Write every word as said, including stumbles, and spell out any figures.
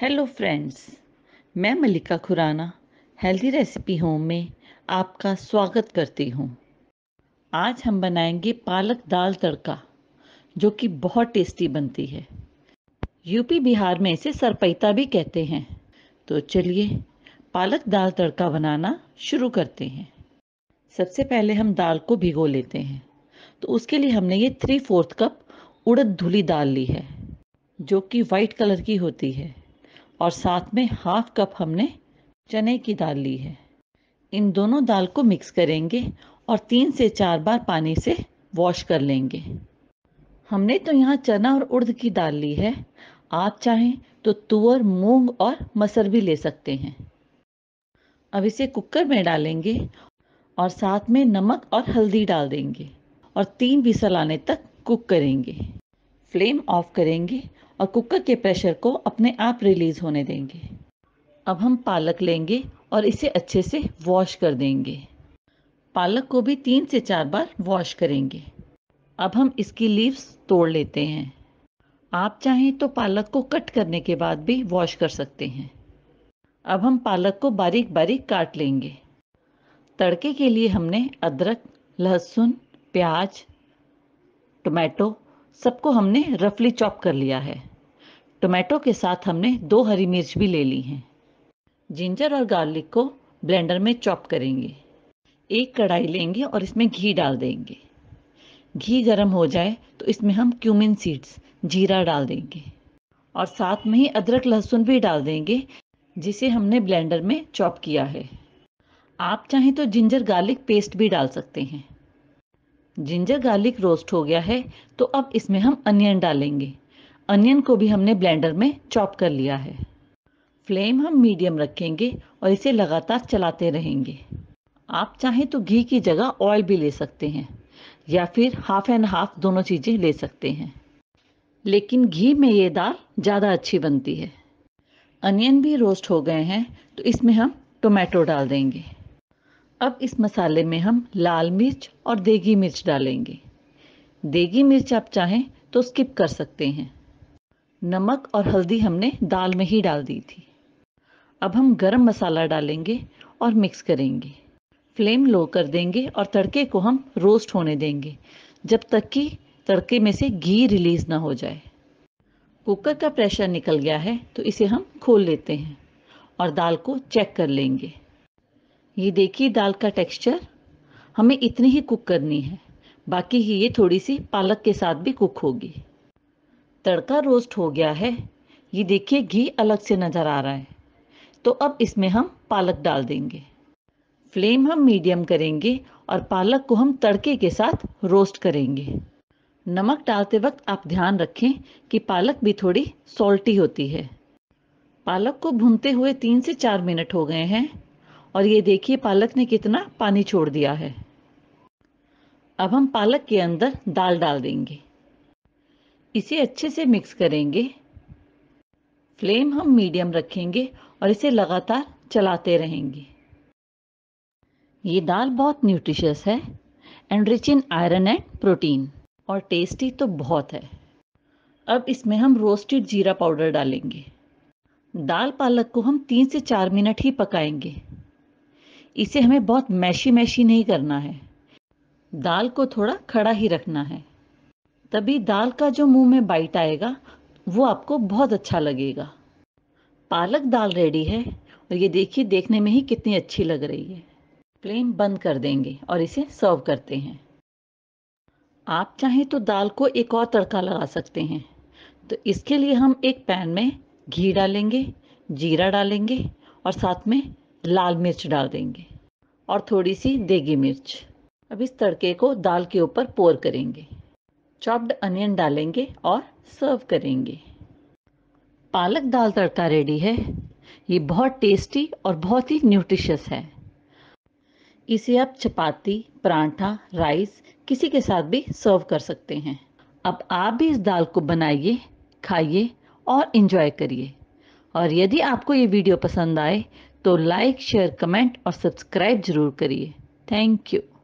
Hello friends, मैं Mallika Khurana healthy recipe home में आपका स्वागत करती हूँ। आज हम बनाएंगे पालक दाल तड़का, जो कि बहुत टेस्टी बनती है। यूपी बिहार में इसे सरपैता भी कहते हैं। तो चलिए पालक दाल तड़का बनाना शुरू करते हैं। सबसे पहले हम दाल को भिगो लेते हैं। तो उसके लिए हमने ये थ्री फोर्थ कप उड़द धुली दाल ली है, जो कि वाइट कलर की होती है, और साथ में हाफ कप हमने चने की दाल ली है। इन दोनों दाल को मिक्स करेंगे और तीन से चार बार पानी से वॉश कर लेंगे। हमने तो यहाँ चना और उड़द की दाल ली है, आप चाहें तो तुअर, मूंग और मसर भी ले सकते हैं। अब इसे कुकर में डालेंगे और साथ में नमक और हल्दी डाल देंगे और तीन विसल आने तक कुक करेंगे। फ्लेम ऑफ करेंगे और कुकर के प्रेशर को अपने आप रिलीज होने देंगे। अब हम पालक लेंगे और इसे अच्छे से वॉश कर देंगे। पालक को भी तीन से चार बार वॉश करेंगे। अब हम इसकी लीव्स तोड़ लेते हैं। आप चाहें तो पालक को कट करने के बाद भी वॉश कर सकते हैं। अब हम पालक को बारीक बारीक काट लेंगे। तड़के के लिए हमने अदरक, लहसुन, प्याज, टोमेटो सबको हमने रफली चॉप कर लिया है। टोमेटो के साथ हमने दो हरी मिर्च भी ले ली हैं। जिंजर और गार्लिक को ब्लेंडर में चॉप करेंगे। एक कढ़ाई लेंगे और इसमें घी डाल देंगे। घी गर्म हो जाए तो इसमें हम क्यूमिन सीड्स, जीरा डाल देंगे और साथ में ही अदरक लहसुन भी डाल देंगे, जिसे हमने ब्लेंडर में चॉप किया है। आप चाहें तो जिंजर गार्लिक पेस्ट भी डाल सकते हैं। जिंजर गार्लिक रोस्ट हो गया है तो अब इसमें हम अनियन डालेंगे। अनियन को भी हमने ब्लेंडर में चॉप कर लिया है। फ्लेम हम मीडियम रखेंगे और इसे लगातार चलाते रहेंगे। आप चाहें तो घी की जगह ऑयल भी ले सकते हैं या फिर हाफ एंड हाफ दोनों चीज़ें ले सकते हैं, लेकिन घी में ये दाल ज़्यादा अच्छी बनती है। अनियन भी रोस्ट हो गए हैं तो इसमें हम टोमेटो डाल देंगे। अब इस मसाले में हम लाल मिर्च और देगी मिर्च डालेंगे। देगी मिर्च आप चाहें तो स्किप कर सकते हैं। नमक और हल्दी हमने दाल में ही डाल दी थी। अब हम गरम मसाला डालेंगे और मिक्स करेंगे। फ्लेम लो कर देंगे और तड़के को हम रोस्ट होने देंगे, जब तक कि तड़के में से घी रिलीज़ ना हो जाए। कुकर का प्रेशर निकल गया है तो इसे हम खोल लेते हैं और दाल को चेक कर लेंगे। ये देखिए दाल का टेक्सचर। हमें इतनी ही कुक करनी है, बाकी ही ये थोड़ी सी पालक के साथ भी कुक होगी। तड़का रोस्ट हो गया है, ये देखिए घी अलग से नज़र आ रहा है। तो अब इसमें हम पालक डाल देंगे। फ्लेम हम मीडियम करेंगे और पालक को हम तड़के के साथ रोस्ट करेंगे। नमक डालते वक्त आप ध्यान रखें कि पालक भी थोड़ी सॉल्टी होती है। पालक को भूनते हुए तीन से चार मिनट हो गए हैं और ये देखिए पालक ने कितना पानी छोड़ दिया है। अब हम पालक के अंदर दाल डाल देंगे। इसे अच्छे से मिक्स करेंगे। फ्लेम हम मीडियम रखेंगे और इसे लगातार चलाते रहेंगे। ये दाल बहुत न्यूट्रिशियस है and rich in iron and protein, और टेस्टी तो बहुत है। अब इसमें हम रोस्टेड जीरा पाउडर डालेंगे। दाल पालक को हम तीन से चार मिनट ही पकाएंगे। इसे हमें बहुत मैशी मैशी नहीं करना है, दाल को थोड़ा खड़ा ही रखना है। तभी दाल का जो मुंह में बाइट आएगा वो आपको बहुत अच्छा लगेगा। पालक दाल रेडी है और ये देखिए देखने में ही कितनी अच्छी लग रही है। फ्लेम बंद कर देंगे और इसे सर्व करते हैं। आप चाहें तो दाल को एक और तड़का लगा सकते हैं। तो इसके लिए हम एक पैन में घी डालेंगे, जीरा डालेंगे और साथ में लाल मिर्च डाल देंगे और थोड़ी सी देगी मिर्च। अब इस तड़के को दाल के ऊपर पोर करेंगे। चॉप्ड अनियन डालेंगे और सर्व करेंगे। पालक दाल तड़का रेडी है। ये बहुत टेस्टी और बहुत ही न्यूट्रिशियस है। इसे आप चपाती, परांठा, राइस किसी के साथ भी सर्व कर सकते हैं। अब आप भी इस दाल को बनाइए, खाइए और एंजॉय करिए। और यदि आपको ये वीडियो पसंद आए तो लाइक, शेयर, कमेंट और सब्सक्राइब जरूर करिए। Thank you.